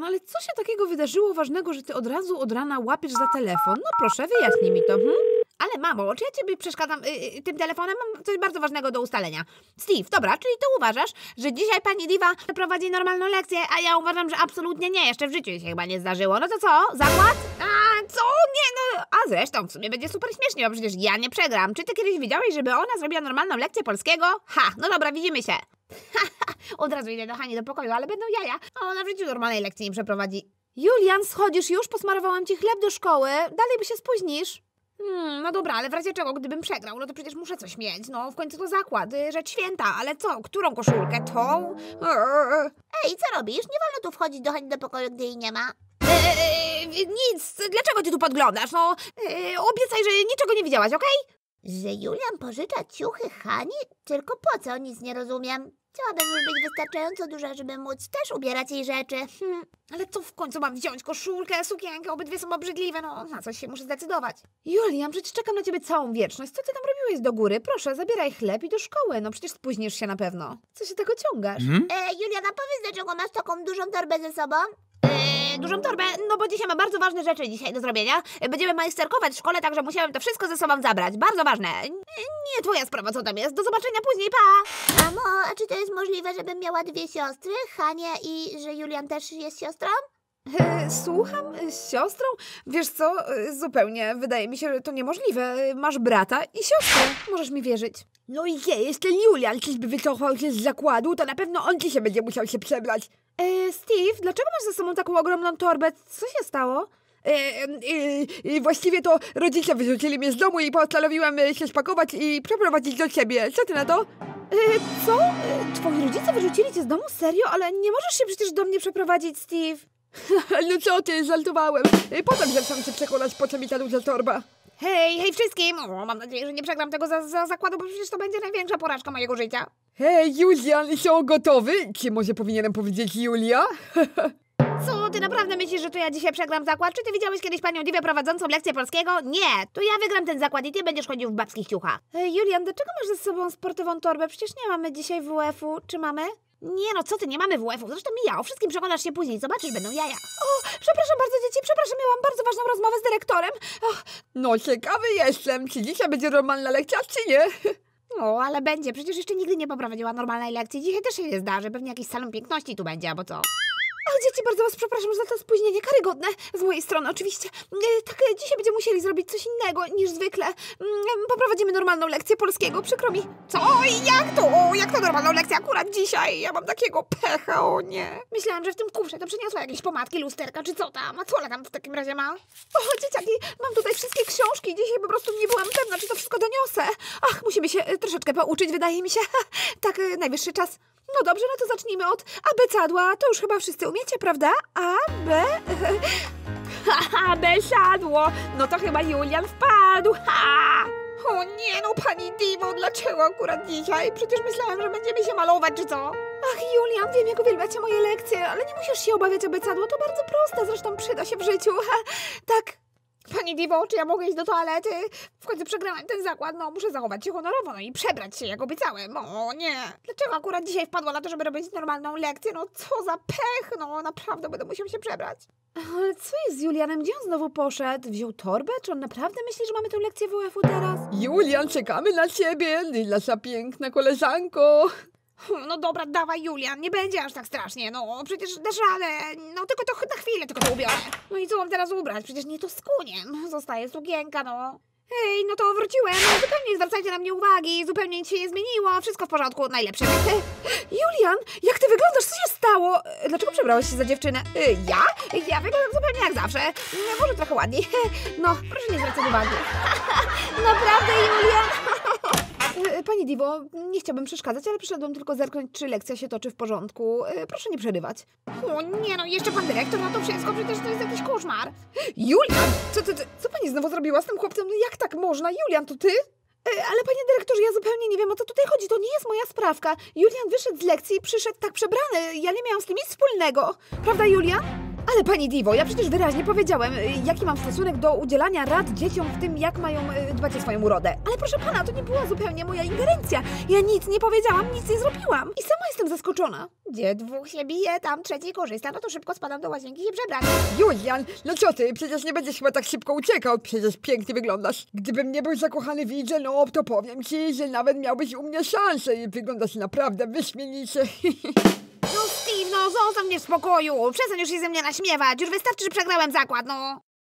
Julian, ale co się takiego wydarzyło ważnego, że ty od razu od rana łapiesz za telefon? No proszę, wyjaśnij mi to. Ale mamo, czy ja ciebie przeszkadzam tym telefonem? Mam coś bardzo ważnego do ustalenia. Steve, dobra, czyli ty uważasz, że dzisiaj pani Diva prowadzi normalną lekcję, a ja uważam, że absolutnie nie, jeszcze w życiu się chyba nie zdarzyło. No to co? Zakład? A co? Nie, no... A zresztą w sumie będzie super śmiesznie, bo przecież ja nie przegram. Czy ty kiedyś widziałeś, żeby ona zrobiła normalną lekcję polskiego? Ha, no dobra, widzimy się. Od razu idę do Hani do pokoju, ale będą jaja. A ona w życiu normalnej lekcji nie przeprowadzi. Julian, schodzisz już? Posmarowałam ci chleb do szkoły. Dalej by się spóźnisz. No dobra, ale w razie czego, gdybym przegrał, no to przecież muszę coś mieć. No, w końcu to zakład, rzecz święta, ale co? Którą koszulkę? Tą? Ej, co robisz? Nie wolno tu wchodzić do Hani do pokoju, gdy jej nie ma. Nic, dlaczego ty tu podglądasz? No, obiecaj, że niczego nie widziałaś, okej? Że Julian pożycza ciuchy Hani? Tylko po co? Nic nie rozumiem. Chciałabym już być wystarczająco duża, żeby móc też ubierać jej rzeczy. Ale co w końcu mam wziąć? Koszulkę, sukienkę? Obydwie są obrzydliwe. No, na coś się muszę zdecydować. Julian, przecież czekam na ciebie całą wieczność. Co ty tam robiłeś do góry? Proszę, zabieraj chleb i do szkoły. No przecież spóźnisz się na pewno. Co się tego ciągasz? Juliana, powiedz, dlaczego masz taką dużą torbę ze sobą? Dużą torbę, no bo dzisiaj mam bardzo ważne rzeczy dzisiaj do zrobienia. Będziemy majsterkować w szkole, także musiałem to wszystko ze sobą zabrać. Bardzo ważne. Nie twoja sprawa, co tam jest. Do zobaczenia później, pa! Mamo, a czy to jest możliwe, żebym miała dwie siostry? Hania i że Julian też jest siostrą? Słucham? Z siostrą? Wiesz co? Zupełnie. Wydaje mi się, że to niemożliwe. Masz brata i siostrę. Możesz mi wierzyć. No i jeśli Julian czyś by wycofał się z zakładu, to na pewno on dzisiaj będzie musiał się przebrać. Steve, dlaczego masz ze sobą taką ogromną torbę? Co się stało? Właściwie to rodzice wyrzucili mnie z domu i postanowiłam się spakować i przeprowadzić do ciebie. Co ty na to? Co? Twoi rodzice wyrzucili cię z domu? Serio? Ale nie możesz się przecież do mnie przeprowadzić, Steve. No co ty, żartowałem. Potem zaczynam się przekonać, po co mi ta duża torba. Hej wszystkim! O, mam nadzieję, że nie przegram tego za zakładu, bo przecież to będzie największa porażka mojego życia. Hej, Julian, są gotowy? Czy może powinienem powiedzieć Julia? Co, ty naprawdę myślisz, że to ja dzisiaj przegram zakład? Czy ty widziałeś kiedyś panią Divę prowadzącą lekcję polskiego? Nie, to ja wygram ten zakład i ty będziesz chodził w babskich ciuchach. Julian, dlaczego masz ze sobą sportową torbę? Przecież nie mamy dzisiaj WF-u. Czy mamy? Nie no, co ty, nie mamy WF-u. Zresztą ja, o wszystkim przekonasz się później. Zobaczysz, będą jaja. O, przepraszam bardzo dzieci, przepraszam, miałam bardzo ważną rozmowę z dyrektorem. Och. No ciekawy jestem, czy dzisiaj będzie normalna lekcja, czy nie? O, ale będzie, przecież jeszcze nigdy nie poprowadziła normalnej lekcji. Dzisiaj też się nie zdarzy, pewnie jakiś salon piękności tu będzie, albo co? Ach, dzieci, bardzo was przepraszam za to spóźnienie, karygodne z mojej strony oczywiście. Tak, dzisiaj będziemy musieli zrobić coś innego niż zwykle. Poprowadzimy normalną lekcję polskiego, przykro mi. Co? I jak to? O, jak to normalną lekcję akurat dzisiaj? Ja mam takiego pecha, o nie. Myślałam, że w tym kufrze to przyniosła jakieś pomadki, lusterka czy co tam. A co ona tam w takim razie ma? O, dzieciaki, mam tutaj wszystkie książki. Dzisiaj po prostu nie byłam pewna, czy to wszystko doniosę. Ach, musimy się troszeczkę pouczyć, wydaje mi się. Tak, najwyższy czas. No dobrze, no to zacznijmy od abecadła. To już chyba wszyscy umiecie, prawda? A, B... Haha, abecadło! No to chyba Julian wpadł! Ha! O nie, no pani Divo, dlaczego akurat dzisiaj? Przecież myślałam, że będziemy się malować, czy co? Ach, Julian, wiem, jak uwielbiacie moje lekcje, ale nie musisz się obawiać abecadła, to bardzo proste, zresztą przyda się w życiu. Ha, tak... Pani Divo, czy ja mogę iść do toalety? W końcu przegrałem ten zakład, no muszę zachować się honorowo, no i przebrać się, jak obiecałem. O nie! Dlaczego akurat dzisiaj wpadła na to, żeby robić normalną lekcję? No co za pech, no naprawdę będę musiał się przebrać. Ale co jest z Julianem? Gdzie on znowu poszedł? Wziął torbę? Czy on naprawdę myśli, że mamy tę lekcję WF-u teraz? Julian, czekamy na ciebie, nasza piękna koleżanko. No dobra, dawaj Julian, nie będzie aż tak strasznie, no przecież dasz radę, no tylko to na chwilę tylko to ubiorę. No i co mam teraz ubrać? Przecież nie to skunię, zostaje sukienka, no. Hej, no to wróciłem, zupełnie nie zwracajcie na mnie uwagi, zupełnie nic się nie zmieniło, wszystko w porządku, najlepsze. Julian, jak ty wyglądasz? Co się stało? Dlaczego przebrałeś się za dziewczynę? Ja? Ja wyglądam zupełnie jak zawsze, może trochę ładniej. No, proszę nie zwracać uwagi. Naprawdę Julian... Pani Divo, nie chciałabym przeszkadzać, ale przyszedłem tylko zerknąć, czy lekcja się toczy w porządku. Proszę nie przerywać. O nie no, jeszcze pan dyrektor na to wszystko, przecież to jest jakiś koszmar. Julian, co pani znowu zrobiła z tym chłopcem? No jak tak można? Julian, to ty? Ale panie dyrektorze, ja zupełnie nie wiem, o co tutaj chodzi, to nie jest moja sprawka. Julian wyszedł z lekcji i przyszedł tak przebrany, ja nie miałam z tym nic wspólnego. Prawda Julian? Ale Ale pani Divo, ja przecież wyraźnie powiedziałem, jaki mam stosunek do udzielania rad dzieciom w tym, jak mają dbać o swoją urodę. Ale proszę pana, to nie była zupełnie moja ingerencja. Ja nic nie powiedziałam, nic nie zrobiłam. I sama jestem zaskoczona. Gdzie dwóch się bije, tam trzeci korzysta, no to szybko spadam do łazienki i przebrać. Julian, no co ty, przecież nie będziesz chyba tak szybko uciekał, przecież pięknie wyglądasz. Gdybym nie był zakochany w Lidze, no to powiem ci, że nawet miałbyś u mnie szansę i wyglądasz naprawdę wyśmienicie. No Steve, no zostaw mnie w spokoju, przestań już się ze mnie naśmiewać, już wystarczy, że przegrałem zakład, no.